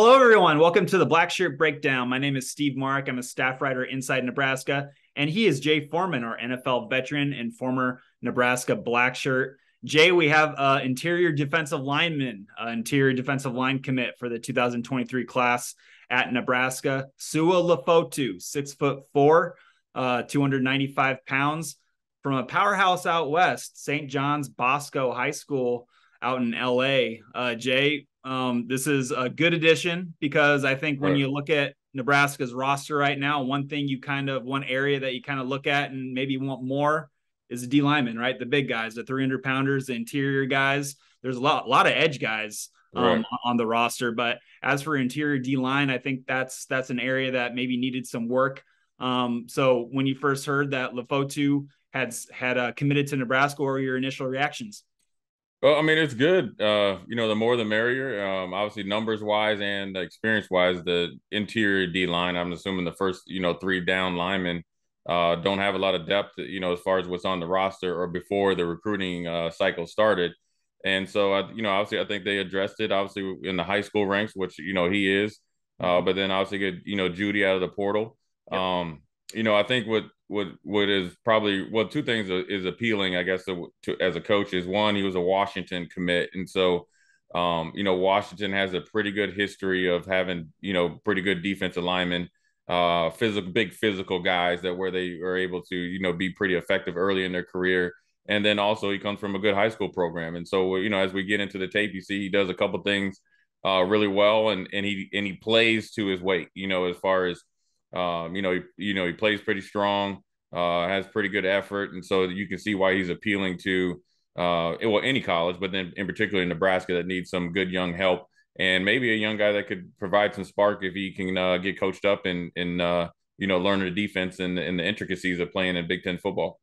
Hello, everyone. Welcome to the Black Shirt Breakdown. My name is Steve Mark. I'm a staff writer inside Nebraska, and he is Jay Foreman, our NFL veteran and former Nebraska Black Shirt. Jay, we have interior defensive line commit for the 2023 class at Nebraska. Sua Lefotu, 6'4", 295 pounds, from a powerhouse out west, St. John's Bosco High School out in L.A. Jay, this is a good addition because I think when you look at Nebraska's roster right now, one area that you kind of look at and maybe want more is the D linemen, right? The big guys, the 300 pounders, the interior guys. There's a lot of edge guys on the roster, but as for interior D line, I think that's an area that maybe needed some work. So when you first heard that Lefotu had committed to Nebraska, what were your initial reactions? Well, I mean, it's good. The more the merrier. Obviously, numbers-wise and experience-wise, the interior D line, I'm assuming the first, three down linemen don't have a lot of depth, as far as what's on the roster or before the recruiting cycle started. And so, obviously, I think they addressed it, obviously, in the high school ranks, which, he is. But then, obviously, get, Judy out of the portal. Yep. I think two things is appealing, I guess, to as a coach is, one, he was a Washington commit. And so, Washington has a pretty good history of having, pretty good defensive linemen, big physical guys that where they are able to, be pretty effective early in their career. And then also he comes from a good high school program. And so, as we get into the tape, you see he does a couple things really well and he plays to his weight, as far as, he plays pretty strong, has pretty good effort. And so you can see why he's appealing to, any college, but then in particular in Nebraska that needs some good young help and maybe a young guy that could provide some spark if he can get coached up and learn the defense and the intricacies of playing in Big Ten football.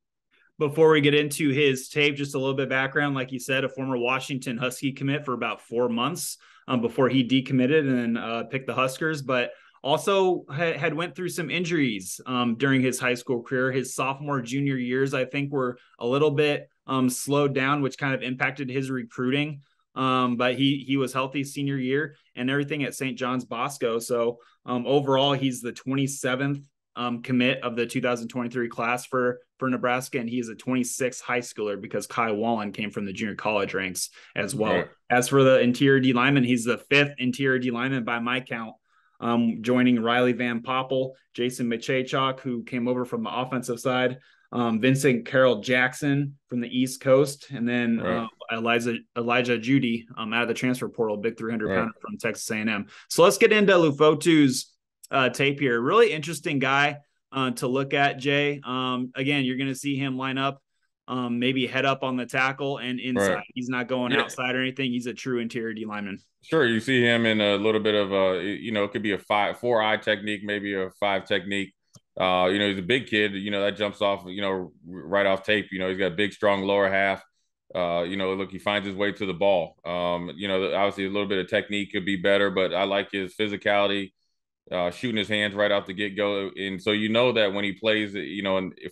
Before we get into his tape, just a little bit of background. Like you said, a former Washington Husky commit for about 4 months before he decommitted and then picked the Huskers. But also had went through some injuries during his high school career. His sophomore, junior years, I think, were a little bit slowed down, which kind of impacted his recruiting. But he was healthy senior year and everything at St. John's Bosco. So overall, he's the 27th commit of the 2023 class for Nebraska. And he is a 26th high schooler because Kai Wallen came from the junior college ranks as well. Right. As for the interior D lineman, he's the 5th interior D lineman by my count, joining Riley Van Poppel, Jason Michechok, who came over from the offensive side, Vincent Carroll Jackson from the East Coast, and then Elijah Judy out of the transfer portal, big 300-pounder from Texas A&M. So let's get into Lefotu's tape here. Really interesting guy to look at, Jay. Again, you're going to see him line up, maybe head up on the tackle and inside. Right. He's not going outside or anything. He's a true interior D lineman. Sure, you see him in a little bit of a, it could be a 4-eye technique, maybe a 5 technique. He's a big kid, that jumps off, right off tape. He's got a big, strong lower half. He finds his way to the ball. Obviously a little bit of technique could be better, but I like his physicality, shooting his hands right off the get-go. And so that when he plays,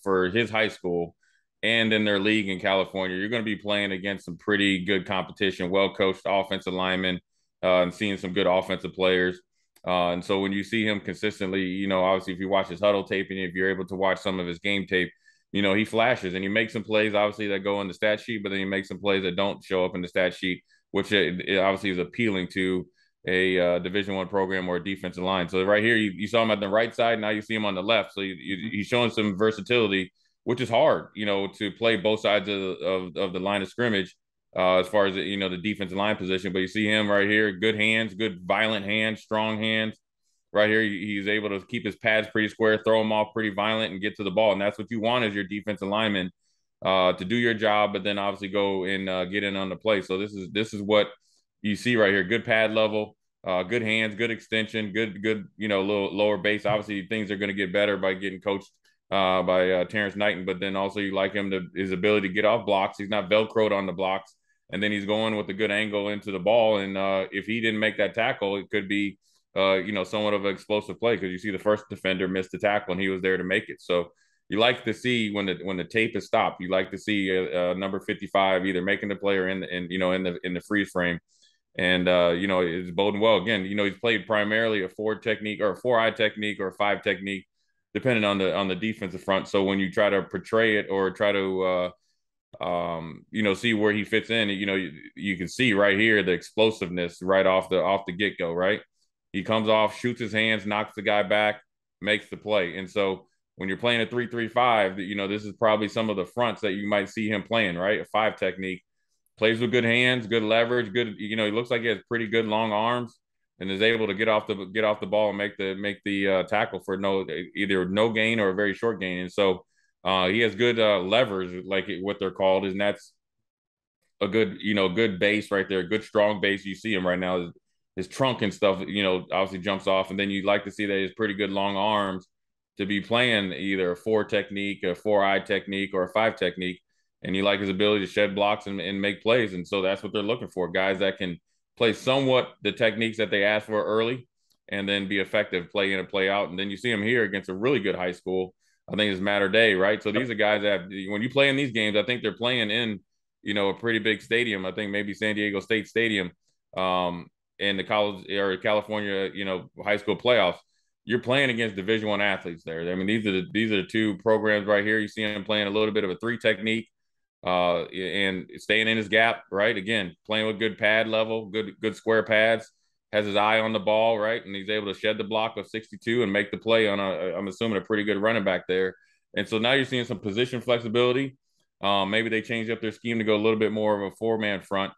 for his high school and in their league in California, you're going to be playing against some pretty good competition, well-coached offensive linemen. And seeing some good offensive players. And so when you see him consistently, obviously if you watch his huddle tape and if you're able to watch some of his game tape, he flashes and he makes some plays, obviously, that go in the stat sheet, but then he makes some plays that don't show up in the stat sheet, which it obviously is appealing to a Division I program or a defensive line. So right here, you saw him on the right side. Now you see him on the left. So he's showing some versatility, which is hard, to play both sides of the line of scrimmage. As far as, the defensive line position. But you see him right here, good hands, good violent hands, strong hands. Right here, he's able to keep his pads pretty square, throw them off pretty violent and get to the ball. And that's what you want as your defensive lineman, to do your job, but then obviously go and get in on the play. So this is what you see right here, good pad level, good hands, good extension, good little lower base. Obviously, things are going to get better by getting coached by Terrence Knighton, but then also you like him, his ability to get off blocks. He's not Velcroed on the blocks. And then he's going with a good angle into the ball. And if he didn't make that tackle, it could be, somewhat of an explosive play because you see the first defender missed the tackle and he was there to make it. So you like to see when the tape is stopped, you like to see number 55 either making the play or in the freeze frame. And, you know, it's boding well. Again, you know, he's played primarily a 4 technique or a 4-eye technique or a 5 technique, depending on the defensive front. So when you try to portray it or try to, you know, see where he fits in, you know, you can see right here the explosiveness right off the get-go, right? He comes off, shoots his hands, knocks the guy back, makes the play. And so when you're playing a 3-3-5, you know, this is probably some of the fronts that you might see him playing, right? A 5 technique. Plays with good hands, good leverage, good. You know, he looks like he has pretty good long arms, and is able to get off the ball and make the tackle for either no gain or a very short gain. And so he has good levers, like what they're called, and that's a good, you know, good base right there, good strong base. You see him right now, his trunk and stuff. You know, obviously jumps off, and then you like to see that he has pretty good long arms to be playing either a 4 technique, a 4-eye technique, or a 5 technique. And you like his ability to shed blocks and make plays. And so that's what they're looking for, guys that can play somewhat the techniques that they asked for early and then be effective, play in and play out. And then you see him here against a really good high school. I think it's Matter Day, right? So these are guys that when you play in these games, I think they're playing in, you know, a pretty big stadium. I think maybe San Diego State Stadium and the college or California, you know, high school playoffs. You're playing against Division I athletes there. I mean, these are the two programs right here. You see him playing a little bit of a 3 technique. And staying in his gap, right? Again, playing with good pad level, good square pads, has his eye on the ball, right? And he's able to shed the block of 62 and make the play on I'm assuming a pretty good running back there. And so now you're seeing some position flexibility. Maybe they changed up their scheme to go a little bit more of a 4-man front,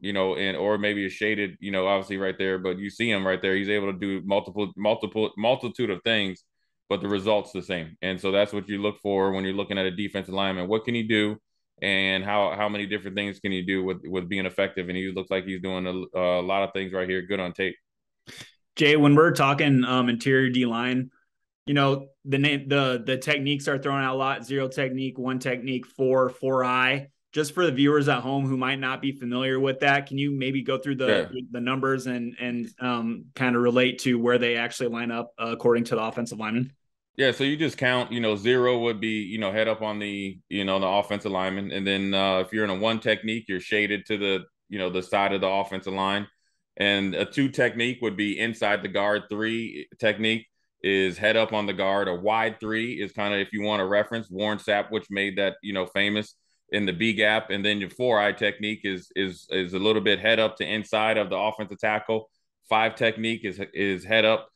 you know, and or maybe a shaded, you know, obviously right there, but you see him right there. He's able to do multitude of things, but the result's the same. And so that's what you look for when you're looking at a defensive lineman. What can he do? And how many different things can he do with being effective? And he looks like he's doing a lot of things right here. Good on tape. Jay, when we're talking interior D-line, you know, the techniques are thrown out a lot. 0 technique, 1 technique, 4-eye. Just for the viewers at home who might not be familiar with that, can you maybe go through the numbers and kind of relate to where they actually line up according to the offensive lineman? Yeah, so you just count, you know, 0 would be, you know, head up on the, you know, the offensive lineman. And then if you're in a 1 technique, you're shaded to the, you know, the side of the offensive line. And a 2 technique would be inside the guard. 3 technique is head up on the guard. A wide 3 is kind of, if you want to reference, Warren Sapp, which made that, you know, famous in the B gap. And then your 4-eye technique is a little bit head up to inside of the offensive tackle. 5 technique is head up,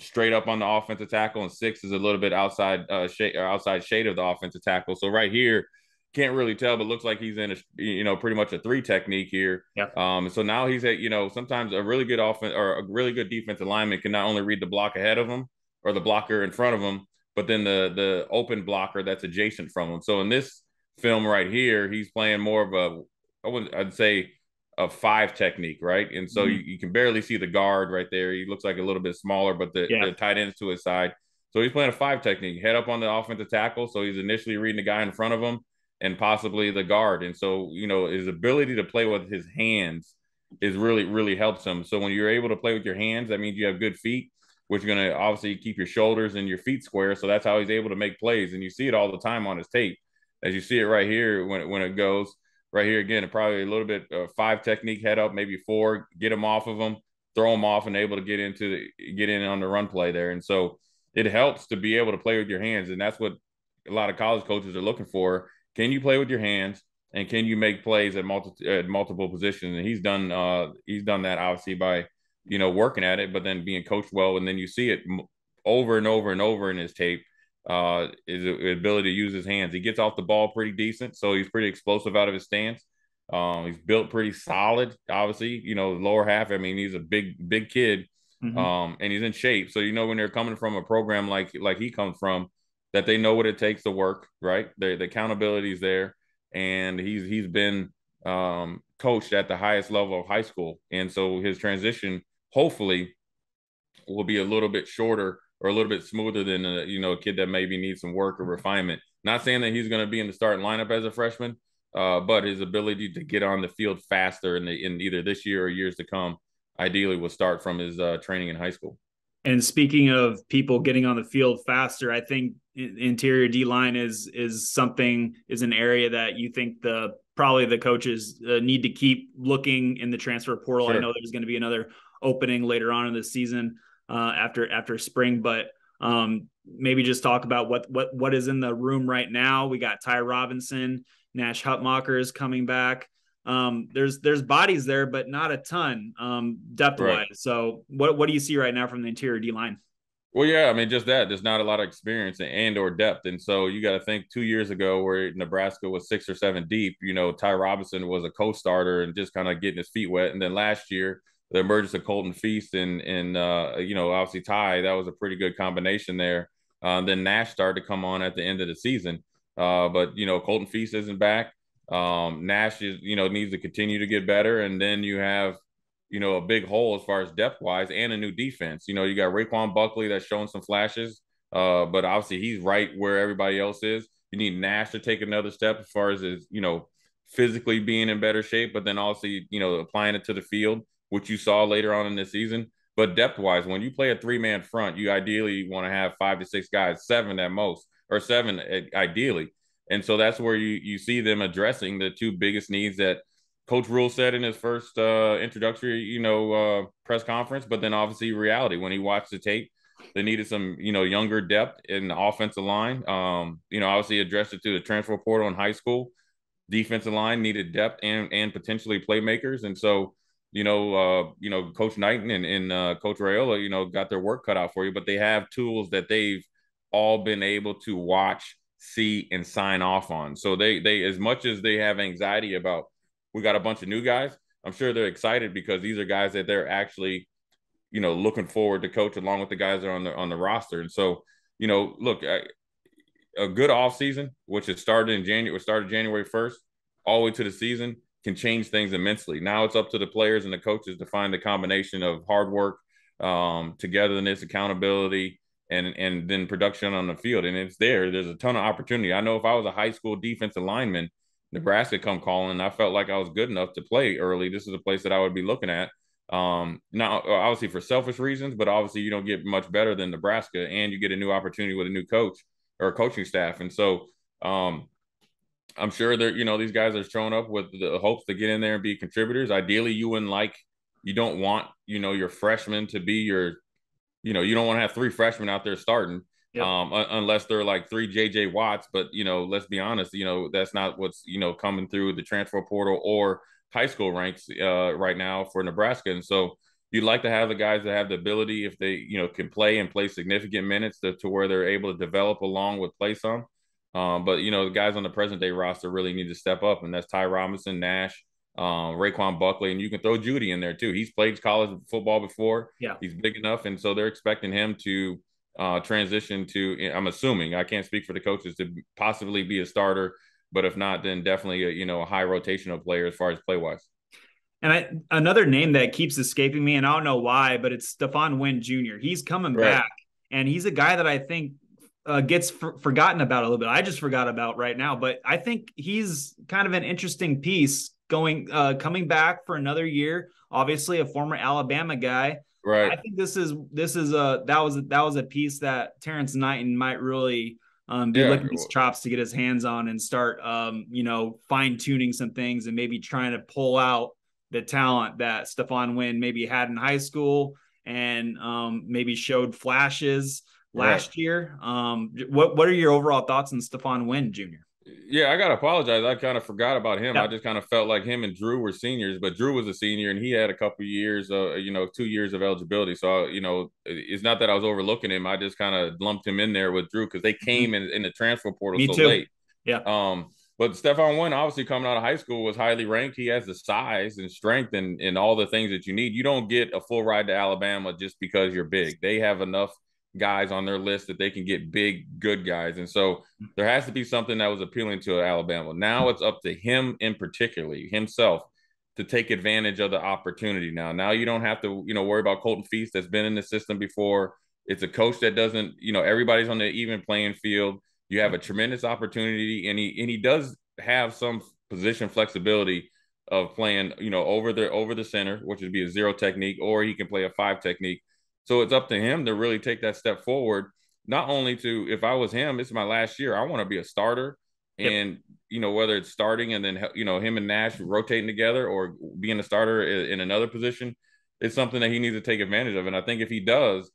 straight up on the offensive tackle, and 6 is a little bit outside shade of the offensive tackle. So right here, can't really tell, but looks like he's in a, you know, pretty much a 3 technique here. Yeah. So now he's at, you know, sometimes a really good offense or a really good defensive lineman can not only read the block ahead of him or the blocker in front of him, but then the open blocker that's adjacent from him. So in this film right here, he's playing more of a, I'd say, a 5 technique, right? And so you can barely see the guard right there. He looks like a little bit smaller, but the tight end's to his side. So he's playing a 5 technique, head up on the offensive tackle. So he's initially reading the guy in front of him and possibly the guard. And so, you know, his ability to play with his hands is really, really helps him. So when you're able to play with your hands, that means you have good feet, which are going to obviously keep your shoulders and your feet square. So that's how he's able to make plays. And you see it all the time on his tape. As you see it right here, when it goes, right here again, probably a little bit 5 technique, head up, maybe 4, get him off of him, throw him off, and able to get in on the run play there. And so it helps to be able to play with your hands, and that's what a lot of college coaches are looking for. Can you play with your hands, and can you make plays at multiple positions? And he's done that obviously by, you know, working at it, but then being coached well, and then you see it over and over and over in his tape. His ability to use his hands. He gets off the ball pretty decent, so he's pretty explosive out of his stance. He's built pretty solid, obviously, you know, lower half. I mean, he's a big kid, and he's in shape. So, you know, when they're coming from a program like he comes from, that they know what it takes to work, right? The accountability is there, and he's been coached at the highest level of high school. And so his transition, hopefully, will be a little bit shorter or a little bit smoother than a kid that maybe needs some work or refinement. Not saying that he's going to be in the starting lineup as a freshman, but his ability to get on the field faster in either this year or years to come, ideally will start from his training in high school. And speaking of people getting on the field faster, I think interior D-line is an area that you think the probably the coaches need to keep looking in the transfer portal. Sure. I know there's going to be another opening later on in the season after spring, but maybe just talk about what is in the room right now. We got Ty Robinson, Nash Hutmacher is coming back. There's bodies there, but not a ton depth wise. Right. So what do you see right now from the interior D line? Well, yeah, I mean, just that. There's not a lot of experience and or depth. And so you got to think 2 years ago where Nebraska was 6 or 7 deep, you know, Ty Robinson was a co-starter and just kind of getting his feet wet. And then last year, the emergence of Colton Feast and you know, obviously Ty, that was a pretty good combination there. Then Nash started to come on at the end of the season. But, you know, Colton Feast isn't back. Nash is, you know, needs to continue to get better. And then you have, you know, a big hole as far as depth wise and a new defense. You know, you got Raekwon Buckley that's shown some flashes, but obviously he's right where everybody else is. You need Nash to take another step as far as his, you know, physically being in better shape, but then also, you know, applying it to the field, which you saw later on in the season. But depth wise, when you play a 3-man front, you ideally want to have 5 to 6 guys, 7 at most, or 7 ideally. And so that's where you see them addressing the two biggest needs that Coach Rule said in his first introductory, you know, press conference. But then obviously reality, when he watched the tape, they needed some, you know, younger depth in the offensive line. You know, obviously addressed it to the transfer portal in high school. Defensive line needed depth and potentially playmakers. And so, you know, Coach Knighton and Coach Raiola, you know, got their work cut out for you. But they have tools that they've all been able to watch, see, and sign off on. So they as much as they have anxiety about, we got a bunch of new guys, I'm sure they're excited because these are guys that they're actually, you know, looking forward to coach along with the guys that are on the roster. And so, you know, look, a good offseason, which is started January 1st, all the way to the season, can change things immensely. Now it's up to the players and the coaches to find the combination of hard work, togetherness, accountability, and then production on the field. And it's there. There's a ton of opportunity. I know if I was a high school defensive lineman, Nebraska come calling, I felt like I was good enough to play early. This is a place that I would be looking at. Now, obviously for selfish reasons, but obviously you don't get much better than Nebraska, and you get a new opportunity with a new coach or coaching staff. And so I'm sure that, you know, these guys are showing up with the hopes to get in there and be contributors. Ideally, you don't want, you know, your freshmen to be your, you know, you don't want to have 3 freshmen out there starting. Yep. Unless they're like 3 JJ Watts, but, you know, let's be honest, you know, that's not what's, you know, coming through the transfer portal or high school ranks right now for Nebraska. And so you'd like to have the guys that have the ability, if they, you know, can play and play significant minutes to where they're able to develop along with play some. But, you know, the guys on the present day roster really need to step up, and that's Ty Robinson, Nash, Raekwon Buckley, and you can throw Judy in there too. He's played college football before. Yeah, he's big enough. And so they're expecting him to transition to, I'm assuming, I can't speak for the coaches, to possibly be a starter, but if not, then definitely a, you know, a high rotational player as far as play wise. And another name that keeps escaping me, and I don't know why, but it's Stephon Wynn Jr. He's coming back, and he's a guy that I think gets forgotten about a little bit. I just forgot about right now, but I think he's kind of an interesting piece coming back for another year. Obviously a former Alabama guy. Right. I think that was a piece that Terrence Knighton might really be looking at his chops to get his hands on and start, you know, fine tuning some things and maybe trying to pull out the talent that Stephon Wynn maybe had in high school and maybe showed flashes last year. What are your overall thoughts on Stephon Wynn Jr.? Yeah, I got to apologize. I kind of forgot about him. Yeah. I just kind of felt like him and Drew were seniors, but Drew was a senior and he had a couple of years, 2 years of eligibility. So, you know, it's not that I was overlooking him. I just kind of lumped him in there with Drew because they came in the transfer portal late. Yeah. But Stephon Wynn, obviously coming out of high school, was highly ranked. He has the size and strength and all the things that you need. You don't get a full ride to Alabama just because you're big. They have enough guys on their list that they can get big, good guys. And so there has to be something that was appealing to Alabama. Now it's up to him, in particularly himself, to take advantage of the opportunity. Now you don't have to, you know, worry about Colton Feast that's been in the system before. It's a coach that doesn't, you know, everybody's on the even playing field. You have a tremendous opportunity, and he does have some position flexibility of playing, you know, over the center, which would be a 0 technique, or he can play a 5 technique. So it's up to him to really take that step forward. Not only to, if I was him, it's my last year, I want to be a starter. And, you know, whether it's starting and then, you know, him and Nash rotating together or being a starter in another position, it's something that he needs to take advantage of. And I think if he does,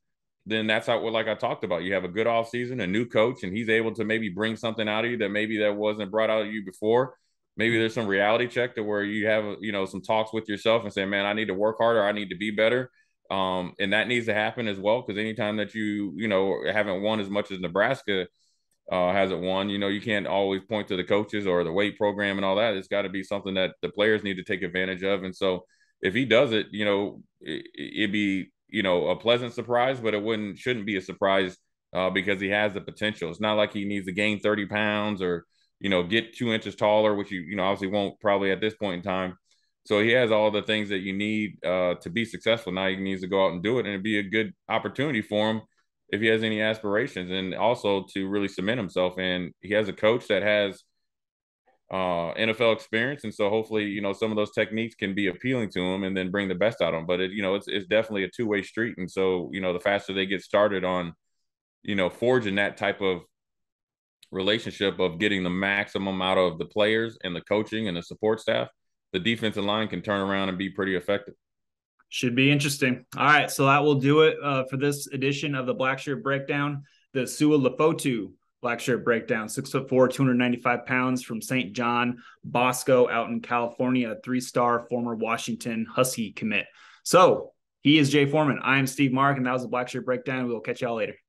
then that's how, like I talked about, you have a good offseason, a new coach, and he's able to maybe bring something out of you that maybe that wasn't brought out of you before. Maybe there's some reality check to where you have, you know, some talks with yourself and say, man, I need to work harder. I need to be better. And that needs to happen as well. Cause anytime that you know, haven't won as much as Nebraska hasn't won, you know, you can't always point to the coaches or the weight program and all that. It's got to be something that the players need to take advantage of. And so if he does it, you know, it'd be, you know, a pleasant surprise, but it shouldn't be a surprise because he has the potential. It's not like he needs to gain 30 pounds or, you know, get 2 inches taller, which you know, obviously won't probably at this point in time. So he has all the things that you need to be successful. Now he needs to go out and do it, and it'd be a good opportunity for him if he has any aspirations, and also to really cement himself. And he has a coach that has NFL experience, and so hopefully, you know, some of those techniques can be appealing to him and then bring the best out of him. But you know, it's definitely a two-way street, and so, you know, the faster they get started on, you know, forging that type of relationship of getting the maximum out of the players and the coaching and the support staff, the defensive line can turn around and be pretty effective. Should be interesting. All right, so that will do it for this edition of the Black Shirt Breakdown, the Sua Lefotu Black Shirt Breakdown, 6'4", 295 pounds from St. John's Bosco out in California, a 3-star former Washington Husky commit. So he is Jay Foreman. I am Steve Mark, and that was the Black Shirt Breakdown. We'll catch y'all later.